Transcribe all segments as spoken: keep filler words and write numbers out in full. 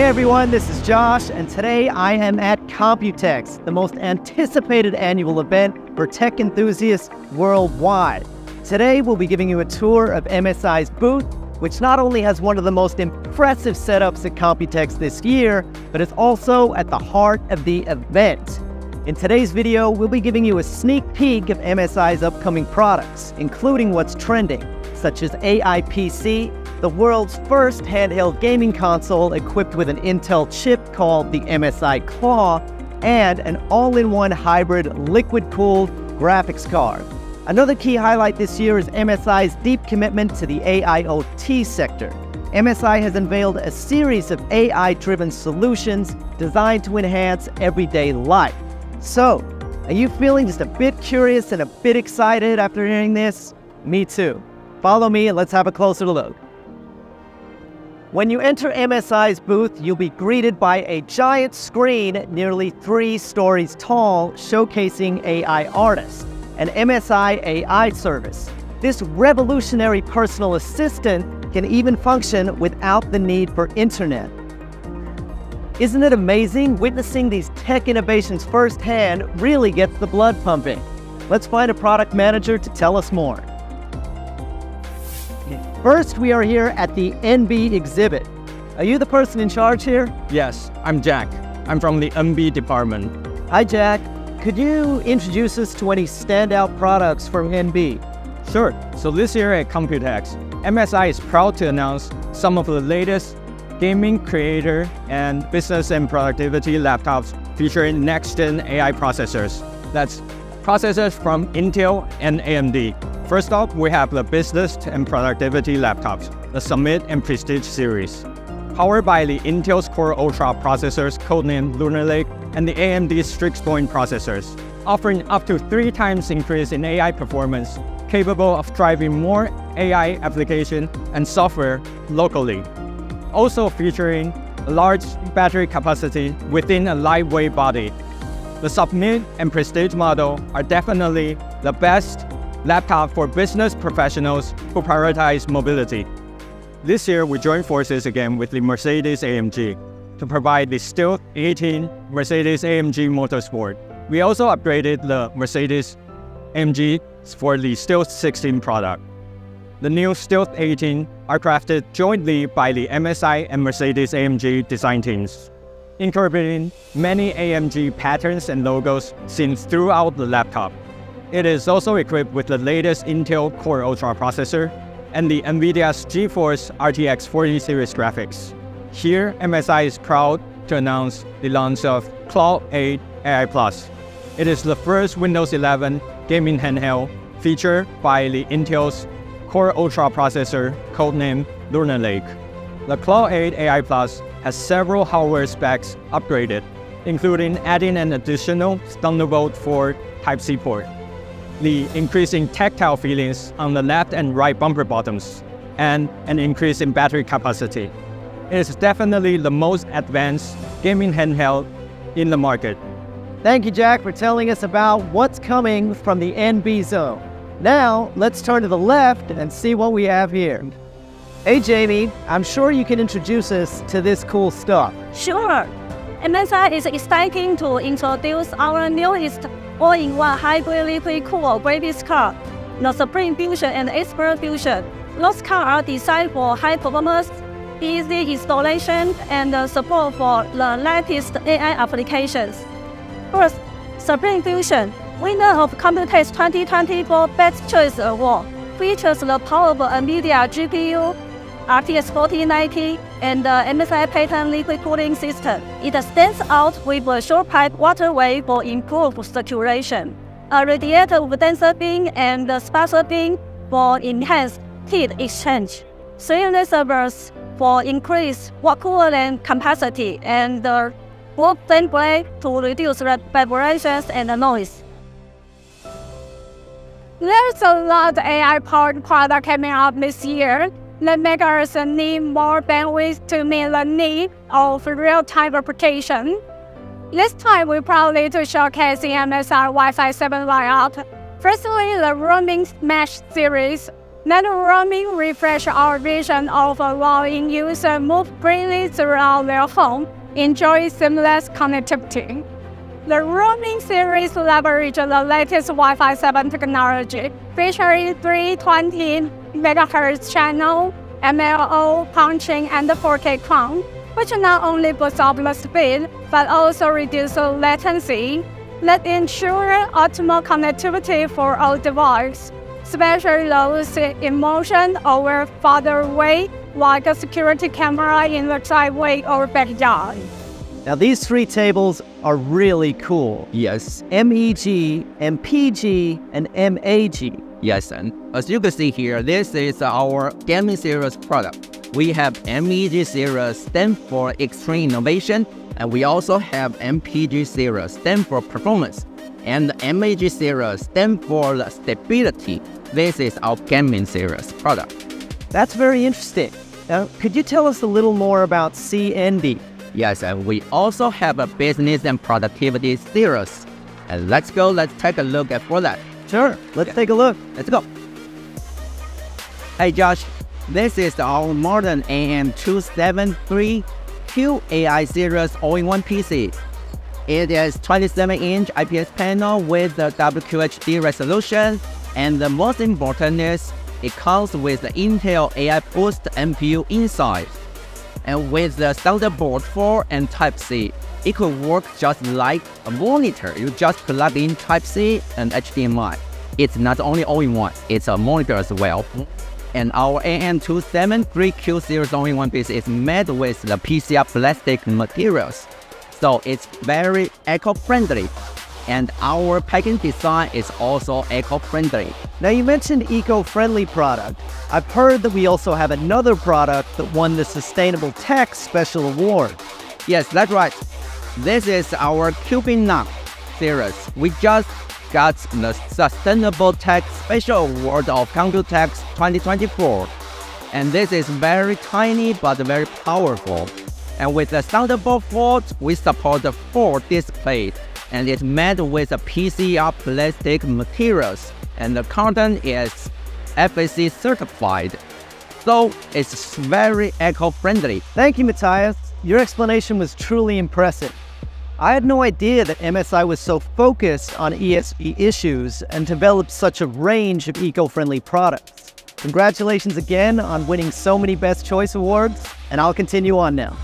Hey everyone, this is Josh, and today I am at Computex, the most anticipated annual event for tech enthusiasts worldwide. Today we'll be giving you a tour of M S I's booth, which not only has one of the most impressive setups at Computex this year, but is also at the heart of the event. In today's video, we'll be giving you a sneak peek of M S I's upcoming products, including what's trending, such as A I P C, the world's first handheld gaming console equipped with an Intel chip called the M S I Claw, and an all-in-one hybrid liquid-cooled graphics card. Another key highlight this year is M S I's deep commitment to the A I O T sector. M S I has unveiled a series of A I-driven solutions designed to enhance everyday life. So, are you feeling just a bit curious and a bit excited after hearing this? Me too. Follow me and let's have a closer look. When you enter M S I's booth, you'll be greeted by a giant screen nearly three stories tall, showcasing A I Artist, an M S I A I service. This revolutionary personal assistant can even function without the need for internet. Isn't it amazing? Witnessing these tech innovations firsthand really gets the blood pumping. Let's find a product manager to tell us more. First, we are here at the N B exhibit. Are you the person in charge here? Yes, I'm Jack. I'm from the N B department. Hi, Jack. Could you introduce us to any standout products from N B? Sure. So this year at Computex, M S I is proud to announce some of the latest gaming, creator, and business and productivity laptops featuring next-gen A I processors. That's processors from Intel and A M D. First up, we have the Business and Productivity Laptops, the Summit and Prestige series. Powered by the Intel's Core Ultra processors codenamed Lunar Lake and the A M D's Strix Point processors, offering up to three times increase in A I performance, capable of driving more A I application and software locally. Also featuring a large battery capacity within a lightweight body. The Summit and Prestige model are definitely the best laptop for business professionals who prioritize mobility. This year, we joined forces again with the Mercedes A M G to provide the Stealth eighteen Mercedes A M G Motorsport. We also upgraded the Mercedes A M G for the Stealth sixteen product. The new Stealth eighteen are crafted jointly by the M S I and Mercedes A M G design teams, incorporating many A M G patterns and logos seen throughout the laptop. It is also equipped with the latest Intel Core Ultra processor and the NVIDIA's GeForce R T X forty Series graphics. Here, M S I is proud to announce the launch of Claw eight A I plus. It is the first Windows eleven gaming handheld featured by the Intel's Core Ultra processor codenamed Lunar Lake. The Claw eight A I plus has several hardware specs upgraded, including adding an additional Thunderbolt four Type C port, the increasing tactile feelings on the left and right bumper bottoms, and an increase in battery capacity. It is definitely the most advanced gaming handheld in the market. Thank you, Jack, for telling us about what's coming from the N B zone. Now, let's turn to the left and see what we have here. Hey, Jamie, I'm sure you can introduce us to this cool stuff. Sure. M S I is exciting to introduce our newest all-in-one hybrid liquid-cooled graphics card, the Supreme Fusion and Expert Fusion. Those cards are designed for high performance, easy installation, and support for the latest A I applications. First, Supreme Fusion, winner of Computex twenty twenty-four Best Choice Award, features the powerful NVIDIA G P U, R T X forty ninety, and the M S I Pattern Liquid Cooling System. It stands out with a short pipe waterway for improved circulation, a radiator with denser beam and a sparser beam for enhanced heat exchange, three reservoirs for increased water coolant capacity, and the group fan blade to reduce vibrations and noise. There's a lot of A I-powered product coming up this year that make us need more bandwidth to meet the need of real-time application. This time, we're proudly to showcase the M S I Wi-Fi seven lineup. Firstly, the Roaming Mesh series, Let Roaming refresh our vision of allowing users move freely throughout their home, enjoy seamless connectivity. The Roaming series leverages the latest Wi-Fi seven technology, featuring three hundred twenty megahertz channel, M L O punching, and four K crown, which not only boosts up the speed but also reduces latency. That ensures optimal connectivity for all devices, especially those in motion or farther away, like a security camera in the driveway or backyard. Now these three tables are really cool. Yes. M E G, M P G, and M A G. Yes, and as you can see here, this is our gaming series product. We have M E G series stand for extreme innovation, and we also have M P G series stand for performance, and the M A G series stand for the stability. This is our gaming series product. That's very interesting. Now, could you tell us a little more about C N D? Yes, and we also have a business and productivity series. And let's go, let's take a look at for that. Sure, let's yeah. take a look. Let's go. Hey Josh, this is our modern A M two seven three Q A I series all-in-one P C. It is twenty-seven inch I P S panel with the W Q H D resolution, and the most important is it comes with the Intel A I Boost N P U inside. And with the Thunderbolt four and Type C, it could work just like a monitor. You just plug in Type C and H D M I. It's not only all-in-one, it's a monitor as well. And our A M two seven three Q series all-in-one P C is made with the P C R plastic materials, so it's very eco-friendly. And our packaging design is also eco-friendly. Now you mentioned eco-friendly product. I've heard that we also have another product that won the Sustainable Tech Special Award. Yes, that's right. This is our Cubinox series. We just got the Sustainable Tech Special Award of Computex twenty twenty-four. And this is very tiny but very powerful. And with the Thunderbolt four, we support the four displays. And it's made with a P C R plastic materials, and the cotton is F S C certified, so it's very eco-friendly. Thank you, Matthias. Your explanation was truly impressive. I had no idea that M S I was so focused on E S G issues and developed such a range of eco-friendly products. Congratulations again on winning so many Best Choice Awards, and I'll continue on now.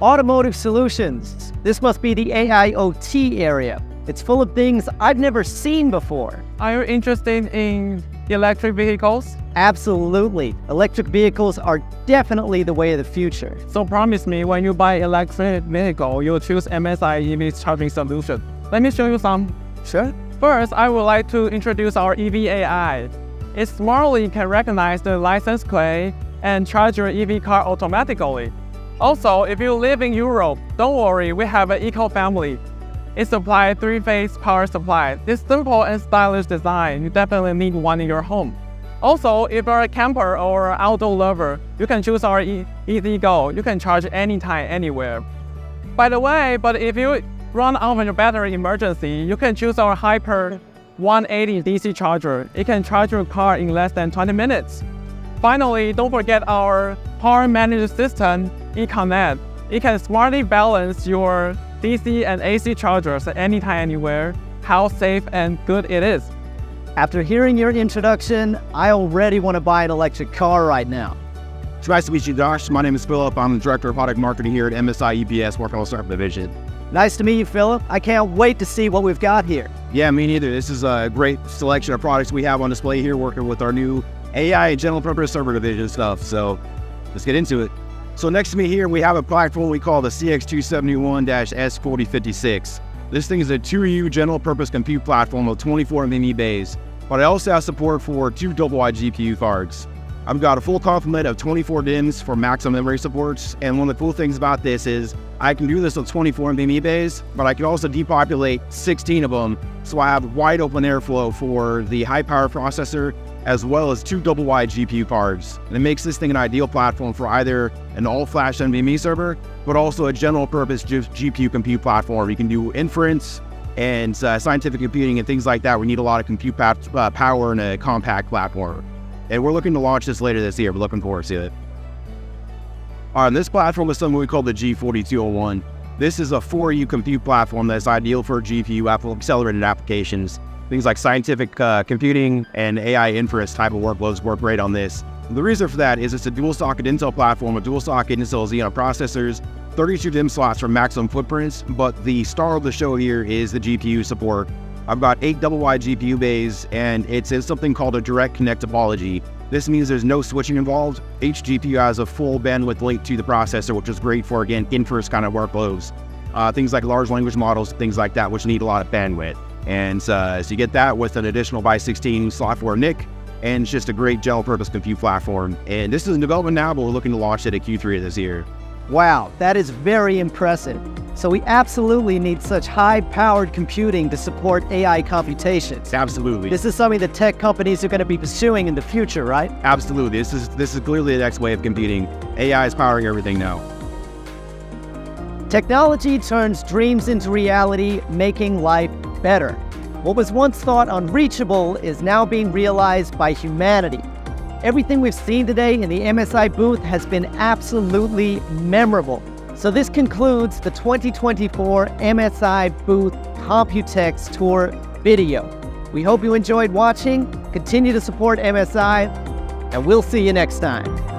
Automotive solutions. This must be the A I O T area. It's full of things I've never seen before. Are you interested in electric vehicles? Absolutely. Electric vehicles are definitely the way of the future. So promise me, when you buy electric vehicle, you'll choose M S I E V charging solution. Let me show you some. Sure. First, I would like to introduce our E V A I. It smartly can recognize the license plate and charge your E V car automatically. Also, if you live in Europe, don't worry, we have an eco family. It supplies three-phase power supply. This simple and stylish design, you definitely need one in your home. Also, if you're a camper or an outdoor lover, you can choose our e Easy Go. You can charge anytime, anywhere. By the way, but if you run out of your battery emergency, you can choose our Hyper one eighty D C charger. It can charge your car in less than twenty minutes. Finally, don't forget our power management system, eConnect. It can smartly balance your D C and A C chargers at any time, anywhere. How safe and good it is. After hearing your introduction, I already want to buy an electric car right now. It's nice to meet you, Josh. My name is Philip. I'm the Director of Product Marketing here at M S I E B S, working on startup division. Nice to meet you, Philip. I can't wait to see what we've got here. Yeah, me neither. This is a great selection of products we have on display here, working with our new A I and general purpose server division stuff. So let's get into it. So next to me here, we have a platform we call the C X two seventy-one S forty fifty-six. This thing is a two U general purpose compute platform with twenty-four M M E bays, but I also have support for two double-wide G P U cards. I've got a full complement of twenty-four DIMMs for maximum memory supports, and one of the cool things about this is I can do this with twenty-four M M E bays, but I can also depopulate sixteen of them, so I have wide open airflow for the high-power processor, as well as two double-wide G P U cards. And it makes this thing an ideal platform for either an all-flash N V M E server, but also a general-purpose G P U compute platform. You can do inference and uh, scientific computing and things like that. We need a lot of compute power in a compact platform. And we're looking to launch this later this year. We're looking forward to it. All right, this platform is something we call the G forty-two oh one. This is a four U compute platform that's ideal for G P U accelerated applications. Things like scientific uh, computing and A I inference type of workloads work great on this. The reason for that is it's a dual-socket Intel platform with dual-socket Intel Xeon processors, thirty-two DIMM slots for maximum footprints, but the star of the show here is the G P U support. I've got eight double-wide G P U bays, and it's in something called a direct connect topology. This means there's no switching involved. Each G P U has a full bandwidth link to the processor, which is great for, again, inference kind of workloads. Uh, things like large language models, things like that, which need a lot of bandwidth. And uh, so you get that with an additional by sixteen slot for a N I C, and it's just a great general purpose compute platform. And this is in development now, but we're looking to launch it at Q three of this year. Wow, that is very impressive. So we absolutely need such high-powered computing to support A I computations. Absolutely. This is something that tech companies are going to be pursuing in the future, right? Absolutely. This is, this is clearly the next way of computing. A I is powering everything now. Technology turns dreams into reality, making life better. What was once thought unreachable is now being realized by humanity. Everything we've seen today in the M S I booth has been absolutely memorable. So this concludes the twenty twenty-four M S I booth Computex tour video. We hope you enjoyed watching. Continue to support M S I, and we'll see you next time.